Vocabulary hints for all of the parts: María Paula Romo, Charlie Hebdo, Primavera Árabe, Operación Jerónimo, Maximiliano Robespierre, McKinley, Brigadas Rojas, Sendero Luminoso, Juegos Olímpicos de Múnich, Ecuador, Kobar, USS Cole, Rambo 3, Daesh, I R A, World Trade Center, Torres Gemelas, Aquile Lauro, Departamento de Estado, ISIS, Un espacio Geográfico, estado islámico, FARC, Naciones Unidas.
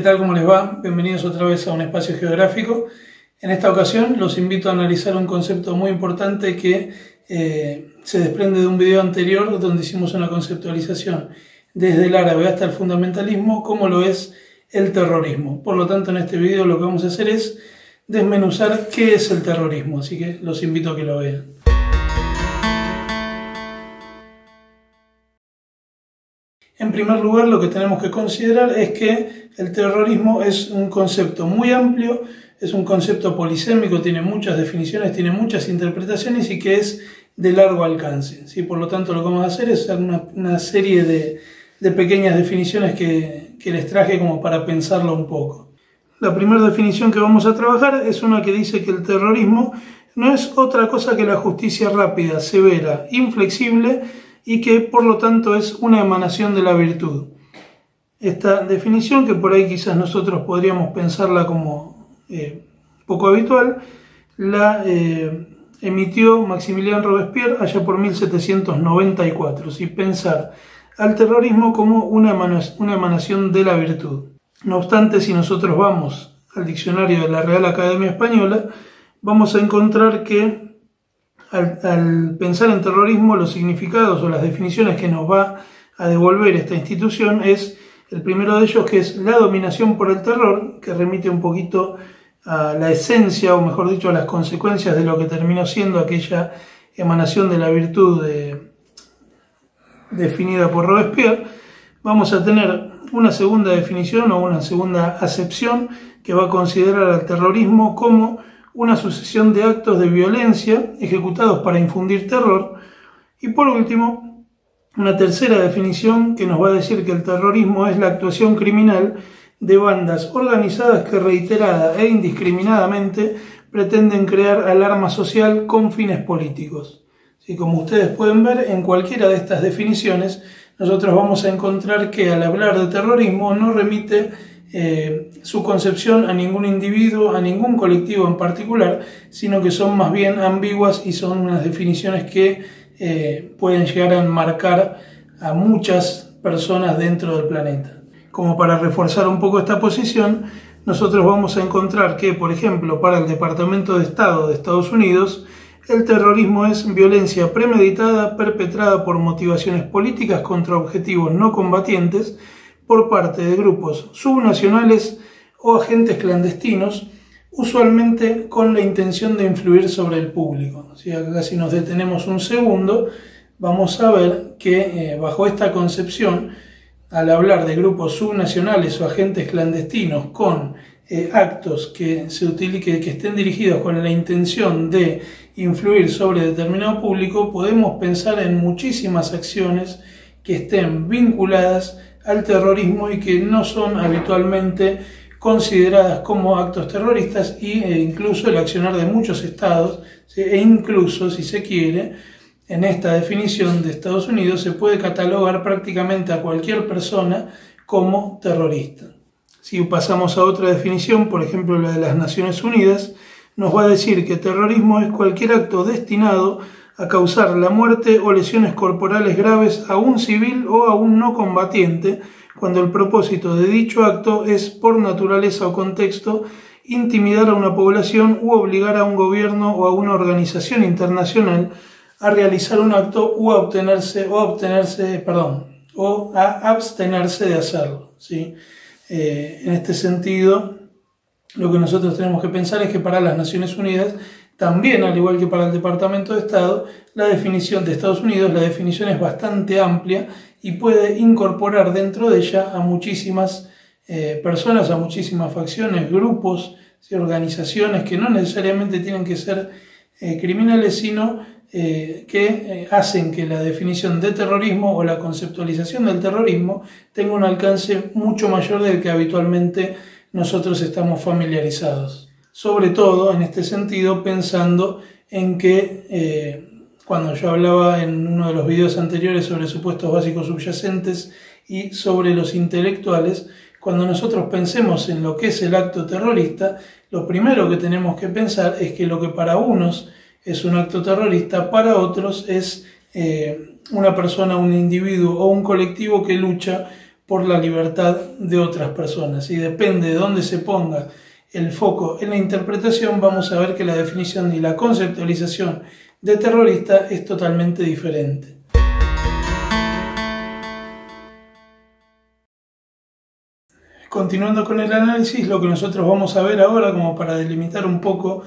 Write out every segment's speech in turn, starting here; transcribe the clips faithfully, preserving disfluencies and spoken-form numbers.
¿Qué tal? ¿Cómo les va? Bienvenidos otra vez a Un Espacio Geográfico. En esta ocasión los invito a analizar un concepto muy importante que eh, se desprende de un video anterior donde hicimos una conceptualización desde el árabe hasta el fundamentalismo, como lo es el terrorismo. Por lo tanto, en este video lo que vamos a hacer es desmenuzar qué es el terrorismo, así que los invito a que lo vean. En primer lugar, lo que tenemos que considerar es que el terrorismo es un concepto muy amplio, es un concepto polisémico, tiene muchas definiciones, tiene muchas interpretaciones y que es de largo alcance, ¿sí? Por lo tanto, lo que vamos a hacer es una, una serie de, de pequeñas definiciones que, que les traje como para pensarlo un poco. La primera definición que vamos a trabajar es una que dice que el terrorismo no es otra cosa que la justicia rápida, severa, inflexible, y que por lo tanto es una emanación de la virtud. Esta definición, que por ahí quizás nosotros podríamos pensarla como eh, poco habitual, la eh, emitió Maximiliano Robespierre allá por mil setecientos noventa y cuatro, ¿sí? Pensar al terrorismo como una, una emanación de la virtud. No obstante, si nosotros vamos al diccionario de la Real Academia Española, vamos a encontrar que Al, al pensar en terrorismo, los significados o las definiciones que nos va a devolver esta institución es el primero de ellos, que es la dominación por el terror, que remite un poquito a la esencia, o mejor dicho, a las consecuencias de lo que terminó siendo aquella emanación de la virtud de, definida por Robespierre. Vamos a tener una segunda definición o una segunda acepción que va a considerar al terrorismo como una sucesión de actos de violencia ejecutados para infundir terror. Y por último, una tercera definición que nos va a decir que el terrorismo es la actuación criminal de bandas organizadas que reiterada e indiscriminadamente pretenden crear alarma social con fines políticos. Así como ustedes pueden ver, en cualquiera de estas definiciones nosotros vamos a encontrar que al hablar de terrorismo no remite Eh, su concepción a ningún individuo, a ningún colectivo en particular, sino que son más bien ambiguas y son unas definiciones que eh, pueden llegar a enmarcar a muchas personas dentro del planeta. Como para reforzar un poco esta posición, nosotros vamos a encontrar que, por ejemplo, para el Departamento de Estado de Estados Unidos, el terrorismo es violencia premeditada perpetrada por motivaciones políticas contra objetivos no combatientes por parte de grupos subnacionales o agentes clandestinos, usualmente con la intención de influir sobre el público. Si acá si nos detenemos un segundo, vamos a ver que eh, bajo esta concepción, al hablar de grupos subnacionales o agentes clandestinos con eh, actos que, se utilicen, que, que estén dirigidos con la intención de influir sobre determinado público, podemos pensar en muchísimas acciones que estén vinculadas al terrorismo y que no son habitualmente consideradas como actos terroristas, e incluso el accionar de muchos estados, e incluso, si se quiere, en esta definición de Estados Unidos se puede catalogar prácticamente a cualquier persona como terrorista. Si pasamos a otra definición, por ejemplo la de las Naciones Unidas, nos va a decir que terrorismo es cualquier acto destinado a causar la muerte o lesiones corporales graves a un civil o a un no combatiente, cuando el propósito de dicho acto es, por naturaleza o contexto, intimidar a una población u obligar a un gobierno o a una organización internacional a realizar un acto u a obtenerse, o a obtenerse, perdón, o a abstenerse de hacerlo, ¿sí? Eh, en este sentido, lo que nosotros tenemos que pensar es que para las Naciones Unidas también, al igual que para el Departamento de Estado, la definición de Estados Unidos, la definición es bastante amplia y puede incorporar dentro de ella a muchísimas eh, personas, a muchísimas facciones, grupos, organizaciones que no necesariamente tienen que ser eh, criminales, sino eh, que eh, hacen que la definición de terrorismo o la conceptualización del terrorismo tenga un alcance mucho mayor del que habitualmente nosotros estamos familiarizados. Sobre todo, en este sentido, pensando en que eh, cuando yo hablaba en uno de los videos anteriores sobre supuestos básicos subyacentes y sobre los intelectuales, cuando nosotros pensemos en lo que es el acto terrorista, lo primero que tenemos que pensar es que lo que para unos es un acto terrorista, para otros es eh, una persona, un individuo o un colectivo que lucha por la libertad de otras personas. Y depende de dónde se ponga el foco en la interpretación, vamos a ver que la definición y la conceptualización de terrorista es totalmente diferente. Continuando con el análisis, lo que nosotros vamos a ver ahora, como para delimitar un poco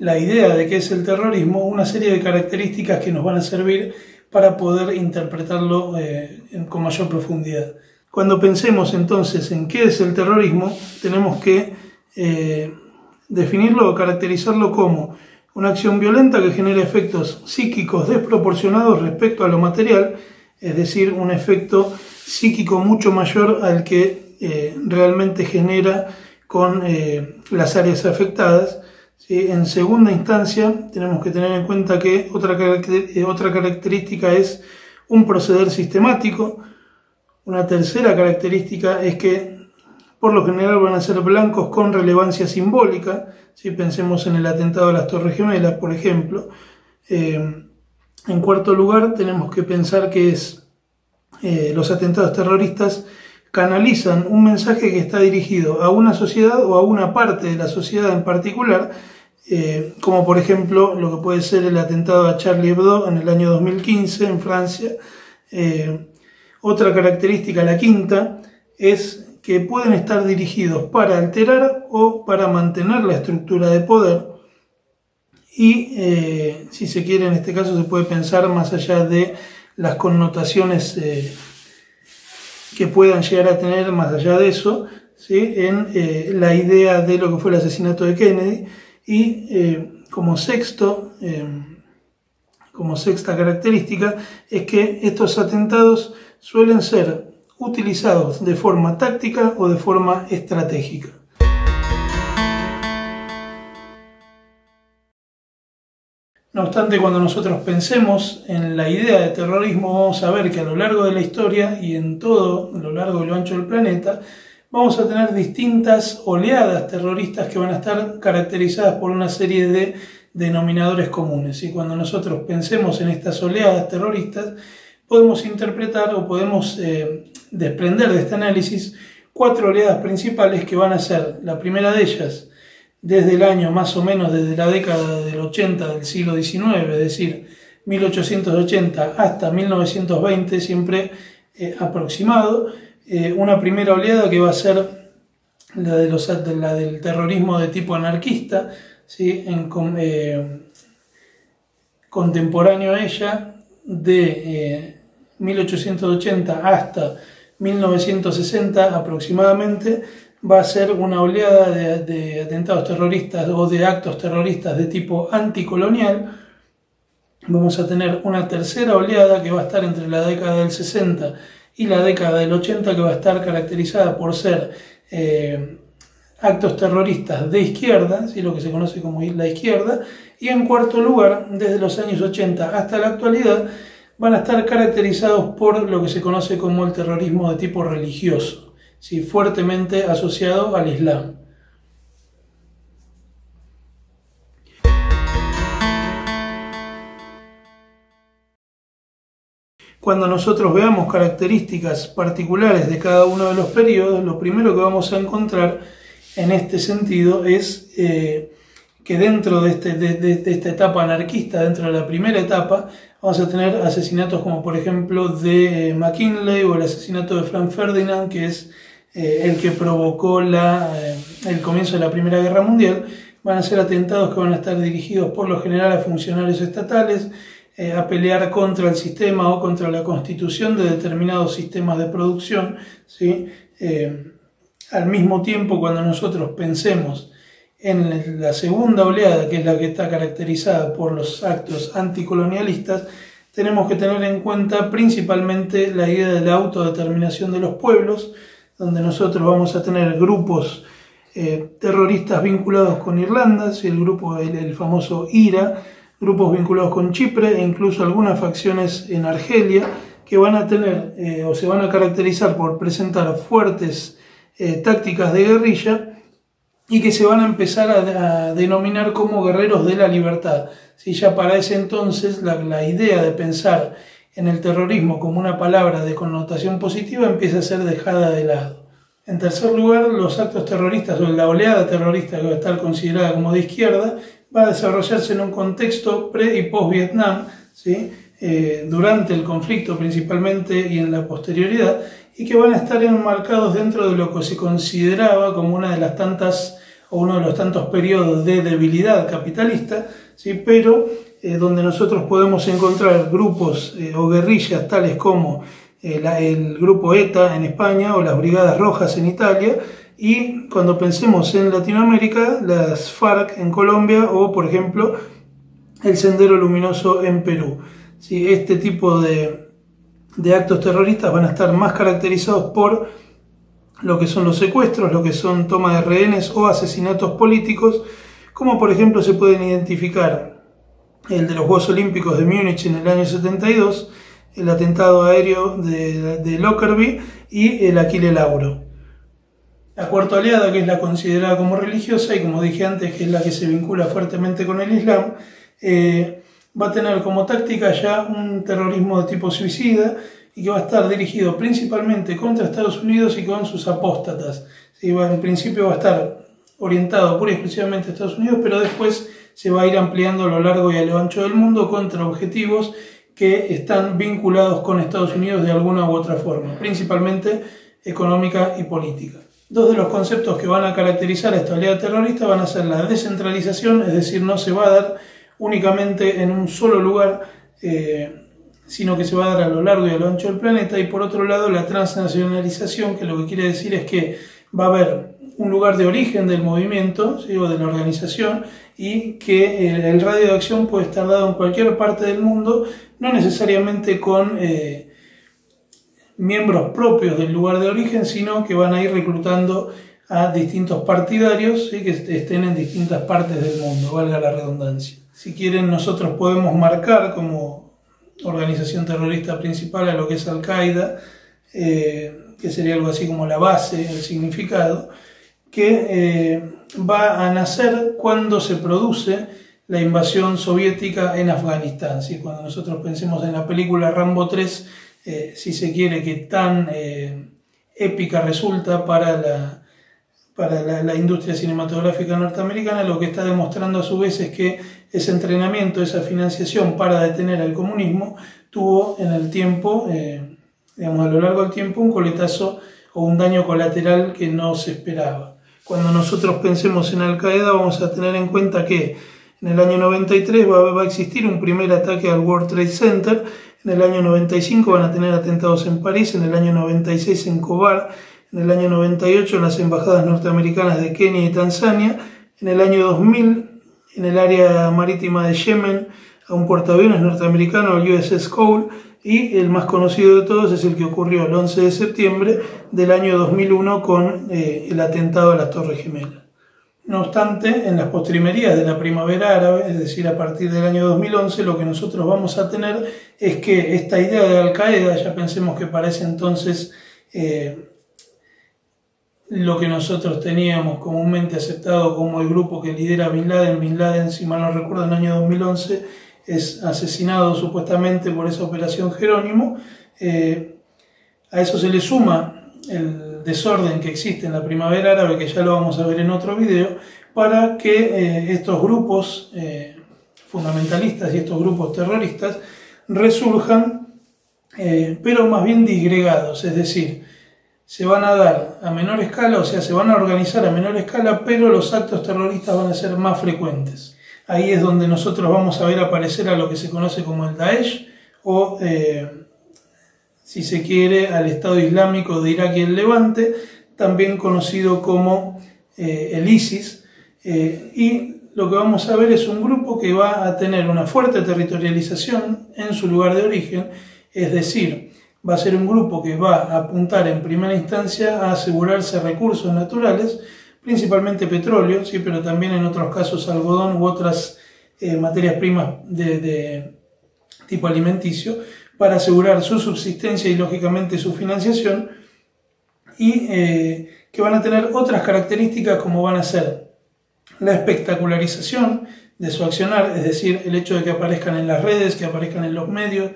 la idea de qué es el terrorismo, una serie de características que nos van a servir para poder interpretarlo eh, con mayor profundidad. Cuando pensemos entonces en qué es el terrorismo, tenemos que eh, definirlo o caracterizarlo como una acción violenta que genera efectos psíquicos desproporcionados respecto a lo material, es decir, un efecto psíquico mucho mayor al que eh, realmente genera con eh, las áreas afectadas. ¿Sí? En segunda instancia, tenemos que tener en cuenta que otra, eh, otra característica es un proceder sistemático. Una tercera característica es que por lo general van a ser blancos con relevancia simbólica. Si pensemos en el atentado a las Torres Gemelas, por ejemplo. Eh, en cuarto lugar, tenemos que pensar que es, eh, los atentados terroristas canalizan un mensaje que está dirigido a una sociedad o a una parte de la sociedad en particular, eh, como por ejemplo lo que puede ser el atentado a Charlie Hebdo en el año dos mil quince en Francia. Eh, otra característica, la quinta, es que pueden estar dirigidos para alterar o para mantener la estructura de poder y, eh, si se quiere, en este caso se puede pensar más allá de las connotaciones eh, que puedan llegar a tener más allá de eso, ¿sí? En eh, la idea de lo que fue el asesinato de Kennedy. Y eh, como sexto, eh, como sexta característica, es que estos atentados suelen ser utilizados de forma táctica o de forma estratégica. No obstante, cuando nosotros pensemos en la idea de terrorismo, vamos a ver que a lo largo de la historia y en todo, a lo largo y lo ancho del planeta, vamos a tener distintas oleadas terroristas que van a estar caracterizadas por una serie de denominadores comunes. Y cuando nosotros pensemos en estas oleadas terroristas, podemos interpretar o podemos eh, desprender de este análisis cuatro oleadas principales que van a ser, la primera de ellas, desde el año más o menos, desde la década del ochenta del siglo diecinueve, es decir, mil ochocientos ochenta hasta mil novecientos veinte, siempre eh, aproximado, eh, una primera oleada que va a ser la, de los, la del terrorismo de tipo anarquista, ¿sí? En, eh, contemporáneo a ella, de eh, mil ochocientos ochenta hasta mil novecientos sesenta aproximadamente, va a ser una oleada de, de atentados terroristas o de actos terroristas de tipo anticolonial. Vamos a tener una tercera oleada que va a estar entre la década del sesenta y la década del ochenta, que va a estar caracterizada por ser eh, actos terroristas de izquierda, ¿sí? Lo que se conoce como la izquierda. Y en cuarto lugar, desde los años ochenta hasta la actualidad, van a estar caracterizados por lo que se conoce como el terrorismo de tipo religioso, sí, fuertemente asociado al Islam. Cuando nosotros veamos características particulares de cada uno de los periodos, lo primero que vamos a encontrar en este sentido es eh, que dentro de, este, de, de, de esta etapa anarquista, dentro de la primera etapa, vamos a tener asesinatos como por ejemplo de McKinley o el asesinato de Franz Ferdinand, que es eh, el que provocó la, eh, el comienzo de la Primera Guerra Mundial. Van a ser atentados que van a estar dirigidos por lo general a funcionarios estatales, eh, a pelear contra el sistema o contra la constitución de determinados sistemas de producción, ¿sí? Eh, al mismo tiempo, cuando nosotros pensemos en la segunda oleada, que es la que está caracterizada por los actos anticolonialistas, tenemos que tener en cuenta principalmente la idea de la autodeterminación de los pueblos, donde nosotros vamos a tener grupos eh, terroristas vinculados con Irlanda, el, grupo, el, el famoso I R A, grupos vinculados con Chipre e incluso algunas facciones en Argelia, que van a tener eh, o se van a caracterizar por presentar fuertes eh, tácticas de guerrilla, y que se van a empezar a, a denominar como guerreros de la libertad. Si ya para ese entonces la, la idea de pensar en el terrorismo como una palabra de connotación positiva empieza a ser dejada de lado. En tercer lugar, los actos terroristas o la oleada terrorista que va a estar considerada como de izquierda va a desarrollarse en un contexto pre y post-Vietnam, ¿sí? eh, durante el conflicto principalmente y en la posterioridad, y que van a estar enmarcados dentro de lo que se consideraba como una de las tantas o uno de los tantos periodos de debilidad capitalista, ¿sí? pero eh, donde nosotros podemos encontrar grupos eh, o guerrillas tales como eh, la, el grupo ETA en España o las Brigadas Rojas en Italia, y cuando pensemos en Latinoamérica, las FARC en Colombia o, por ejemplo, el Sendero Luminoso en Perú. ¿Sí? Este tipo de, de actos terroristas van a estar más caracterizados por lo que son los secuestros, lo que son toma de rehenes o asesinatos políticos, como por ejemplo se pueden identificar el de los Juegos Olímpicos de Múnich en el año setenta y dos, el atentado aéreo de, de Lockerbie y el Aquile Lauro. La cuarta oleada, que es la considerada como religiosa y como dije antes que es la que se vincula fuertemente con el Islam, eh, va a tener como táctica ya un terrorismo de tipo suicida, y que va a estar dirigido principalmente contra Estados Unidos y con sus apóstatas. Sí, va, en principio va a estar orientado pura y exclusivamente a Estados Unidos, pero después se va a ir ampliando a lo largo y a lo ancho del mundo contra objetivos que están vinculados con Estados Unidos de alguna u otra forma, principalmente económica y política. Dos de los conceptos que van a caracterizar a esta oleada terrorista van a ser la descentralización, es decir, no se va a dar únicamente en un solo lugar, eh, sino que se va a dar a lo largo y a lo ancho del planeta, y por otro lado la transnacionalización, que lo que quiere decir es que va a haber un lugar de origen del movimiento, ¿sí? o de la organización, y que el, el radio de acción puede estar dado en cualquier parte del mundo, no necesariamente con eh, miembros propios del lugar de origen, sino que van a ir reclutando a distintos partidarios, ¿sí? que estén en distintas partes del mundo, valga la redundancia. Si quieren, nosotros podemos marcar como organización terrorista principal a lo que es Al-Qaeda, eh, que sería algo así como la base, el significado, que eh, va a nacer cuando se produce la invasión soviética en Afganistán. ¿Sí? Cuando nosotros pensemos en la película Rambo tres, eh, si se quiere, que tan eh, épica resulta para la, para la, la industria cinematográfica norteamericana, lo que está demostrando a su vez es que ese entrenamiento, esa financiación para detener al comunismo, tuvo en el tiempo, eh, digamos a lo largo del tiempo, un coletazo o un daño colateral que no se esperaba. Cuando nosotros pensemos en Al-Qaeda vamos a tener en cuenta que en el año noventa y tres va, va a existir un primer ataque al World Trade Center, en el año noventa y cinco van a tener atentados en París, en el año noventa y seis en Kobar, en el año noventa y ocho en las embajadas norteamericanas de Kenia y Tanzania, en el año dos mil en el área marítima de Yemen a un portaaviones norteamericano, el U S S Cole, y el más conocido de todos es el que ocurrió el once de septiembre del año dos mil uno con eh, el atentado a las Torres Gemelas. No obstante, en las postrimerías de la Primavera Árabe, es decir, a partir del año dos mil once, lo que nosotros vamos a tener es que esta idea de Al-Qaeda, ya pensemos que para ese entonces eh, lo que nosotros teníamos comúnmente aceptado como el grupo que lidera Bin Laden, Bin Laden, si mal no recuerdo, en el año dos mil once, es asesinado supuestamente por esa Operación Jerónimo. Eh, a eso se le suma el desorden que existe en la Primavera Árabe, que ya lo vamos a ver en otro video, para que eh, estos grupos eh, fundamentalistas y estos grupos terroristas resurjan, eh, pero más bien disgregados, es decir, se van a dar a menor escala, o sea, se van a organizar a menor escala, pero los actos terroristas van a ser más frecuentes. Ahí es donde nosotros vamos a ver aparecer a lo que se conoce como el Daesh, o, eh, si se quiere, al Estado Islámico de Irak y el Levante, también conocido como eh, el ISIS, eh, y lo que vamos a ver es un grupo que va a tener una fuerte territorialización en su lugar de origen, es decir, va a ser un grupo que va a apuntar en primera instancia a asegurarse recursos naturales, principalmente petróleo, ¿sí? pero también en otros casos algodón u otras eh, materias primas de, de tipo alimenticio, para asegurar su subsistencia y lógicamente su financiación, y eh, que van a tener otras características como van a ser la espectacularización de su accionar, es decir, el hecho de que aparezcan en las redes, que aparezcan en los medios,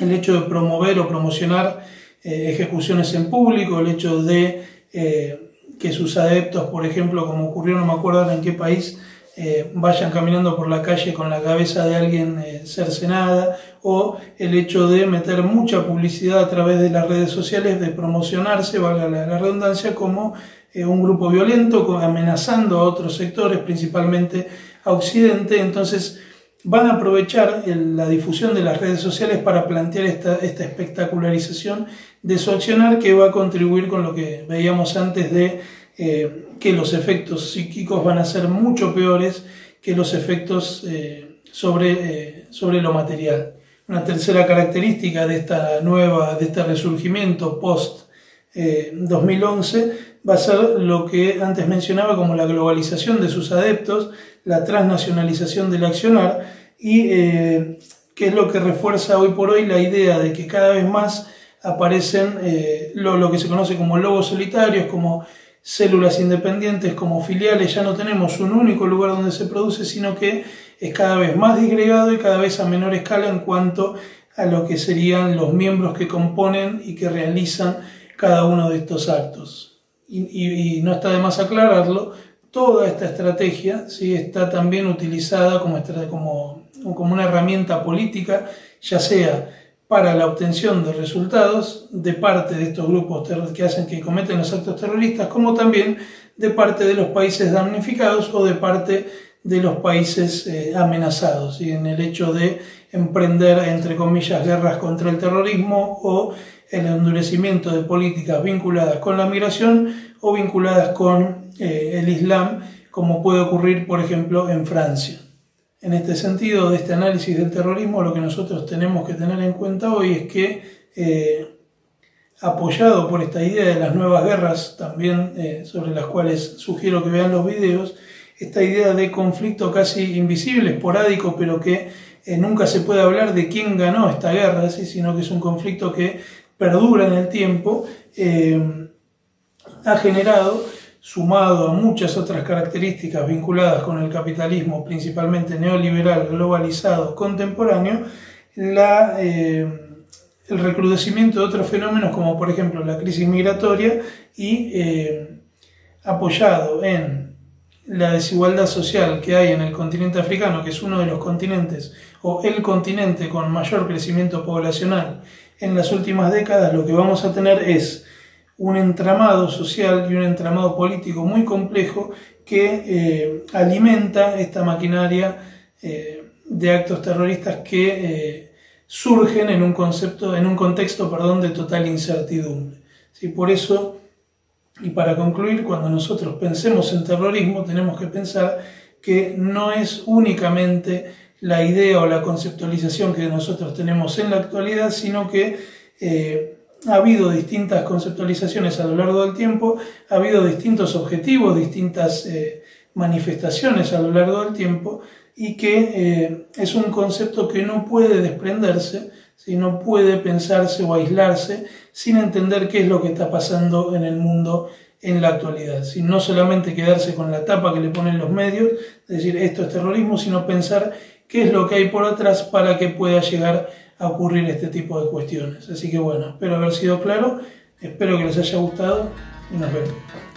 el hecho de promover o promocionar eh, ejecuciones en público, el hecho de eh, que sus adeptos, por ejemplo, como ocurrió, no me acuerdo en qué país, eh, vayan caminando por la calle con la cabeza de alguien eh, cercenada, o el hecho de meter mucha publicidad a través de las redes sociales, de promocionarse, valga la, la redundancia, como eh, un grupo violento, amenazando a otros sectores, principalmente a Occidente. Entonces van a aprovechar el, la difusión de las redes sociales para plantear esta, esta espectacularización de su accionar, que va a contribuir con lo que veíamos antes de eh, que los efectos psíquicos van a ser mucho peores que los efectos eh, sobre, eh, sobre lo material. Una tercera característica de esta nueva, de este resurgimiento post eh, dos mil once va a ser lo que antes mencionaba como la globalización de sus adeptos, la transnacionalización del accionar, y eh, que es lo que refuerza hoy por hoy la idea de que cada vez más aparecen eh, lo, lo que se conoce como lobos solitarios, como células independientes, como filiales. Ya no tenemos un único lugar donde se produce, sino que es cada vez más disgregado y cada vez a menor escala en cuanto a lo que serían los miembros que componen y que realizan cada uno de estos actos. Y, y, y no está de más aclararlo, toda esta estrategia, ¿sí?, está también utilizada como, como, como una herramienta política, ya sea para la obtención de resultados de parte de estos grupos que hacen que cometen los actos terroristas, como también de parte de los países damnificados o de parte de los países eh, amenazados, y en el hecho de emprender, entre comillas, guerras contra el terrorismo o el endurecimiento de políticas vinculadas con la migración o vinculadas con eh, el Islam, como puede ocurrir, por ejemplo, en Francia. En este sentido, de este análisis del terrorismo, lo que nosotros tenemos que tener en cuenta hoy es que, eh, apoyado por esta idea de las nuevas guerras, también eh, sobre las cuales sugiero que vean los videos, esta idea de conflicto casi invisible, esporádico, pero que eh, nunca se puede hablar de quién ganó esta guerra, ¿sí?, sino que es un conflicto que perdura en el tiempo, eh, ha generado, sumado a muchas otras características vinculadas con el capitalismo, principalmente neoliberal, globalizado, contemporáneo, la, eh, el recrudecimiento de otros fenómenos como por ejemplo la crisis migratoria, y eh, apoyado en la desigualdad social que hay en el continente africano, que es uno de los continentes o el continente con mayor crecimiento poblacional en las últimas décadas, lo que vamos a tener es un entramado social y un entramado político muy complejo que eh, alimenta esta maquinaria eh, de actos terroristas que eh, surgen en un concepto, en un contexto, perdón, de total incertidumbre. ¿Sí? Por eso, y para concluir, cuando nosotros pensemos en terrorismo, tenemos que pensar que no es únicamente la idea o la conceptualización que nosotros tenemos en la actualidad, sino que eh, ha habido distintas conceptualizaciones a lo largo del tiempo, ha habido distintos objetivos, distintas eh, manifestaciones a lo largo del tiempo, y que eh, es un concepto que no puede desprenderse, ¿sí?, no puede pensarse o aislarse sin entender qué es lo que está pasando en el mundo en la actualidad. ¿Sí? No solamente quedarse con la tapa que le ponen los medios, es decir, esto es terrorismo, sino pensar qué es lo que hay por atrás para que pueda llegar a ocurrir este tipo de cuestiones. Así que bueno, espero haber sido claro, espero que les haya gustado y nos vemos.